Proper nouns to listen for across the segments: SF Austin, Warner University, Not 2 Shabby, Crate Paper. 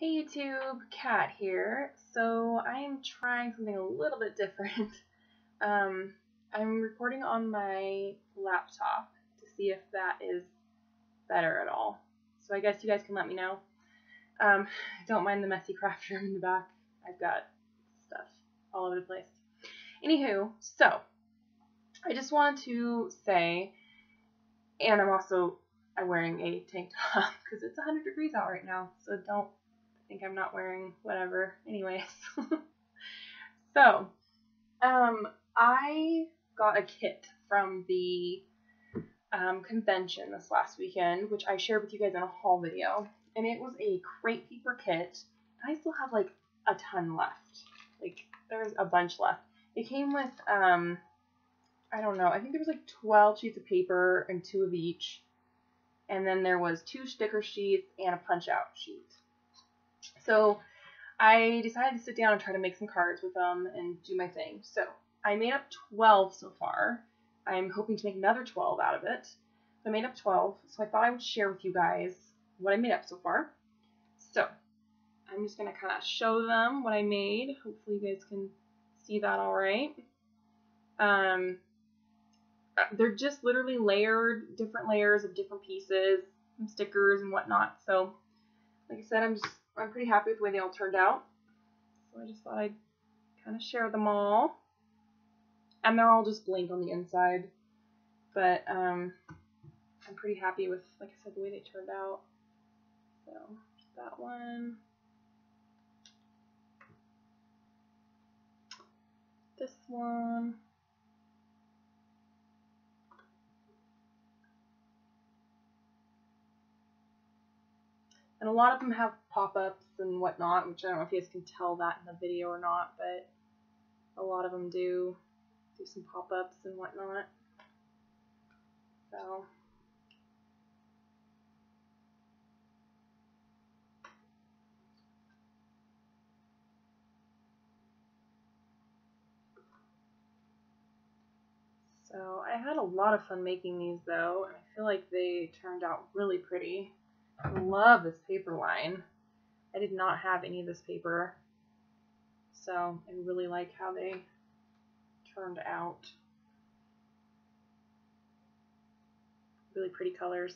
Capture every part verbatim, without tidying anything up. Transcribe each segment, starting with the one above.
Hey YouTube, Kat here. So I am trying something a little bit different. um, I'm recording on my laptop to see if that is better at all. So I guess you guys can let me know. Um, don't mind the messy craft room in the back. I've got stuff all over the place. Anywho, so I just wanted to say, and I'm also I'm wearing a tank top because it's one hundred degrees out right now, so don't I think I'm not wearing whatever. Anyways, so um, I got a kit from the um, convention this last weekend, which I shared with you guys in a haul video, and it was a Crate Paper kit. I still have like a ton left. Like there's a bunch left. It came with um, I don't know. I think there was like twelve sheets of paper and two of each, and then there was two sticker sheets and a punch out sheet. So I decided to sit down and try to make some cards with them and do my thing. So I made up twelve so far. I'm hoping to make another twelve out of it. I made up twelve, so I thought I would share with you guys what I made up so far. So I'm just going to kind of show them what I made. Hopefully you guys can see that all right. Um, they're just literally layered, different layers of different pieces, and stickers and whatnot. So like I said, I'm just... I'm pretty happy with the way they all turned out, so I just thought I'd kind of share them all, and they're all just blank on the inside, but um, I'm pretty happy with, like I said, the way they turned out. So that one, this one, and a lot of them have pop-ups and whatnot, which I don't know if you guys can tell that in the video or not, but a lot of them do do some pop-ups and whatnot. So So I had a lot of fun making these though, and I feel like they turned out really pretty. I love this paper line. I did not have any of this paper, so I really like how they turned out. Really pretty colors.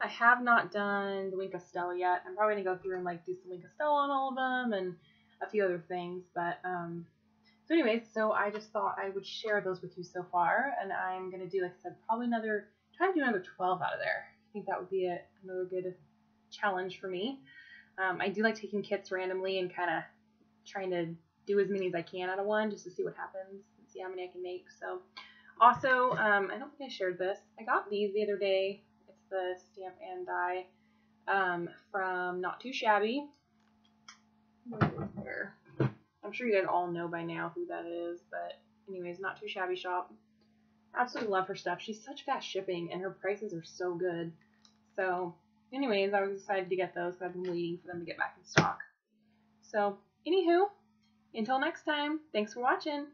I have not done the Wink of Stella yet. I'm probably going to go through and like do some Wink of Stella on all of them and a few other things, but um, so anyways, so I just thought I would share those with you so far, and I'm going to do, like I said, probably another, try to do another twelve out of there. I think that would be a, another good challenge for me. Um, I do like taking kits randomly and kind of trying to do as many as I can out of one just to see what happens and see how many I can make. So also, um, I don't think I shared this. I got these the other day. It's the Stamp and Die um, from Not Too Shabby. Where is there? I'm sure you guys all know by now who that is, but anyways, Not Too Shabby shop. Absolutely love her stuff. She's such fast shipping, and her prices are so good. So anyways, I was excited to get those because I've been waiting for them to get back in stock. So anywho, until next time, thanks for watching.